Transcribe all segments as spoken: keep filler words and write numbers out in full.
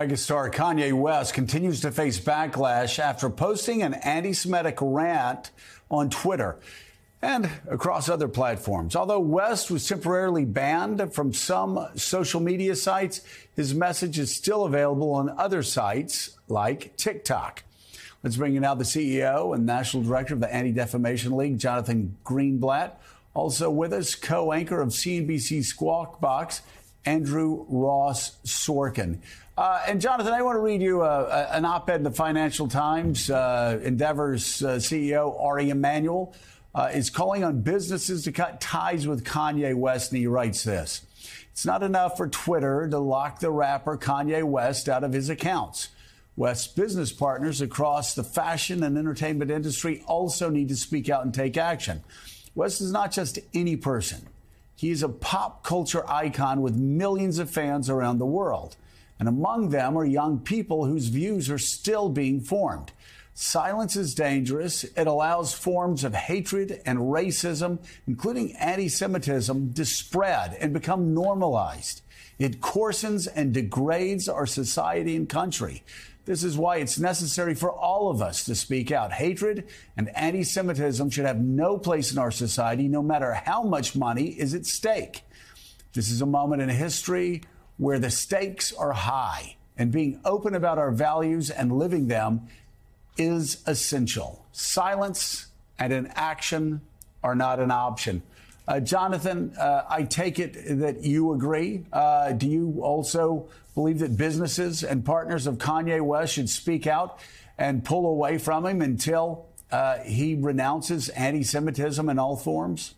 Megastar Kanye West continues to face backlash after posting an anti-Semitic rant on Twitter and across other platforms. Although West was temporarily banned from some social media sites, his message is still available on other sites like TikTok. Let's bring in now the C E O and National Director of the Anti-Defamation League, Jonathan Greenblatt. Also with us, co-anchor of C N B C Squawk Box, Andrew Ross Sorkin. Uh, and, Jonathan, I want to read you uh, an op-ed in the Financial Times. Uh, Endeavor's uh, C E O, Ari Emanuel, uh, is calling on businesses to cut ties with Kanye West, and he writes this. It's not enough for Twitter to lock the rapper Kanye West out of his accounts. West's business partners across the fashion and entertainment industry also need to speak out and take action. West is not just any person. He is a pop culture icon with millions of fans around the world. And among them are young people whose views are still being formed. Silence is dangerous. It allows forms of hatred and racism, including anti-Semitism, to spread and become normalized. It coarsens and degrades our society and country. This is why it's necessary for all of us to speak out. Hatred and anti-Semitism should have no place in our society, no matter how much money is at stake. This is a moment in history where the stakes are high, and being open about our values and living them is essential. Silence and inaction are not an option. Uh, Jonathan, uh, I take it that you agree. Uh, do you also believe that businesses and partners of Kanye West should speak out and pull away from him until uh, he renounces anti-Semitism in all forms?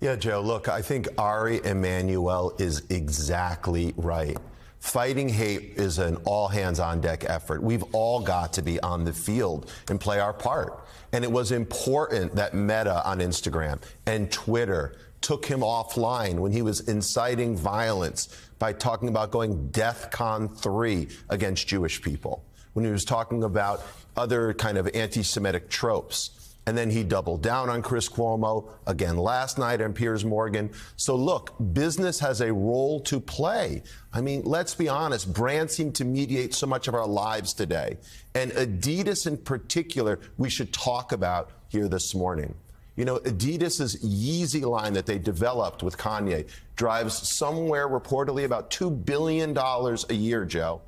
Yeah, Joe, look, I think Ari Emanuel is exactly right. Fighting hate is an all-hands-on-deck effort. We've all got to be on the field and play our part. And it was important that Meta on Instagram and Twitter took him offline when he was inciting violence by talking about going DEFCON three against Jewish people, when he was talking about other kind of anti-Semitic tropes. And then he doubled down on Chris Cuomo again last night and Piers Morgan. So, look, business has a role to play. I mean, let's be honest. Brands seem to mediate so much of our lives today. And Adidas in particular, we should talk about here this morning. You know, Adidas's Yeezy line that they developed with Kanye drives somewhere reportedly about two billion dollars a year, Joe.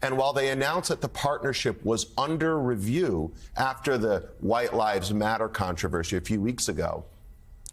And while they announced that the partnership was under review after the White Lives Matter controversy a few weeks ago,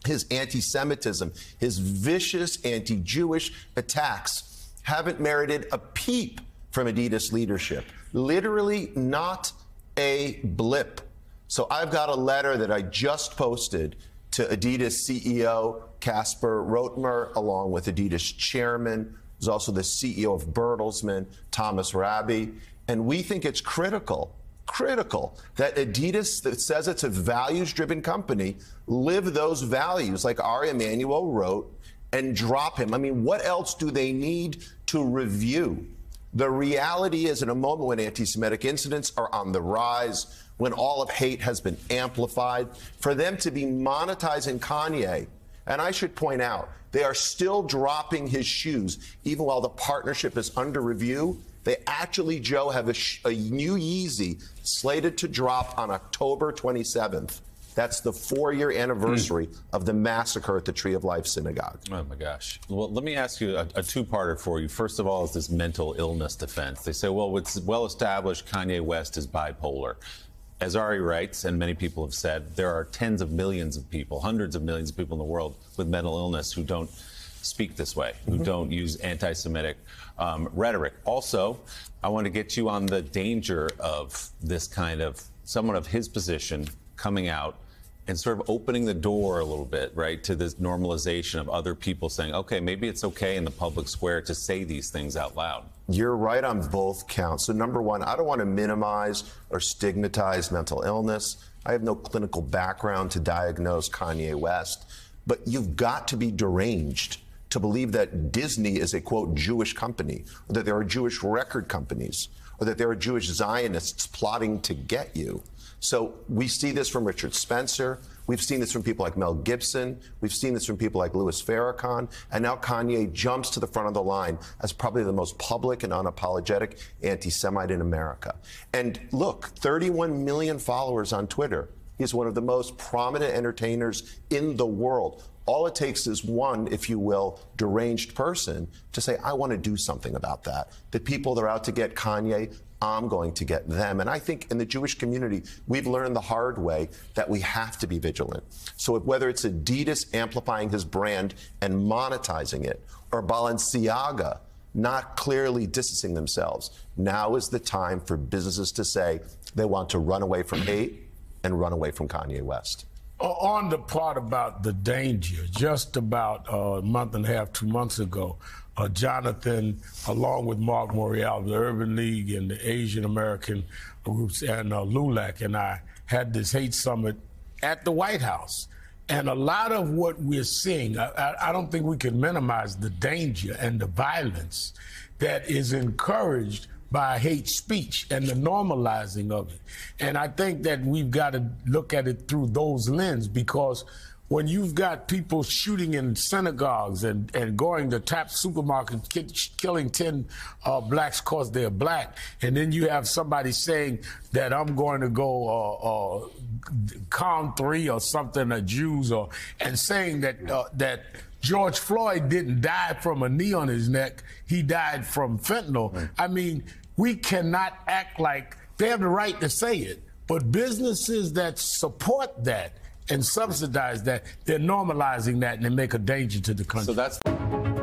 his anti-Semitism, his vicious anti-Jewish attacks haven't merited a peep from Adidas leadership. Literally not a blip. So I've got a letter that I just posted to Adidas C E O Kasper Rørsted, along with Adidas chairman, who's also the C E O of Bertelsmann, Thomas Rabe. And we think it's critical, critical that Adidas, that says it's a values-driven company, live those values like Ari Emanuel wrote and drop him. I mean, what else do they need to review? The reality is, in a moment when anti-Semitic incidents are on the rise, when all of hate has been amplified, for them to be monetizing Kanye, and I should point out, they are still dropping his shoes, even while the partnership is under review. They actually, Joe, have a, sh a new Yeezy slated to drop on October twenty-seventh. That's the four-year anniversary mm. of the massacre at the Tree of Life synagogue. Oh, my gosh. Well, let me ask you a, a two-parter for you. First of all, is this mental illness defense. They say, well, it's well-established Kanye West is bipolar. As Ari writes, and many people have said, there are tens of millions of people, hundreds of millions of people in the world with mental illness who don't speak this way, who mm-hmm. don't use anti-Semitic um, rhetoric. Also, I want to get you on the danger of this kind of, someone of his position coming out and sort of opening the door a little bit, right, to this normalization of other people saying, okay, maybe it's okay in the public square to say these things out loud. You're right on both counts. So number one, I don't want to minimize or stigmatize mental illness. I have no clinical background to diagnose Kanye West, but you've got to be deranged to believe that Disney is a, quote, Jewish company, or that there are Jewish record companies, or that there are Jewish Zionists plotting to get you. So we see this from Richard Spencer. We've seen this from people like Mel Gibson. We've seen this from people like Louis Farrakhan. And now Kanye jumps to the front of the line as probably the most public and unapologetic anti-Semite in America. And look, thirty-one million followers on Twitter. He's one of the most prominent entertainers in the world. All it takes is one, if you will, deranged person to say, I want to do something about that. The people that are out to get Kanye, I'm going to get them. And I think in the Jewish community, we've learned the hard way that we have to be vigilant. So whether it's Adidas amplifying his brand and monetizing it, or Balenciaga not clearly distancing themselves, now is the time for businesses to say they want to run away from hate and run away from Kanye West. On the part about the danger, just about a month and a half, two months ago, uh, Jonathan, along with Mark Morial, the Urban League and the Asian American groups, and uh, Lulac and I had this hate summit at the White House. And a lot of what we're seeing, I, I don't think we can minimize the danger and the violence that is encouraged by hate speech and the normalizing of it. And I think that we've got to look at it through those lenses, because when you've got people shooting in synagogues and, and going to tap supermarkets, ki killing ten uh, blacks because they're black, and then you have somebody saying that I'm going to go uh, uh, Con three or something, or Jews, or and saying that uh, that George Floyd didn't die from a knee on his neck, he died from fentanyl. Right. I mean, we cannot act like they have the right to say it, but businesses that support that and subsidize that, they're normalizing that, and they make a danger to the country. So that's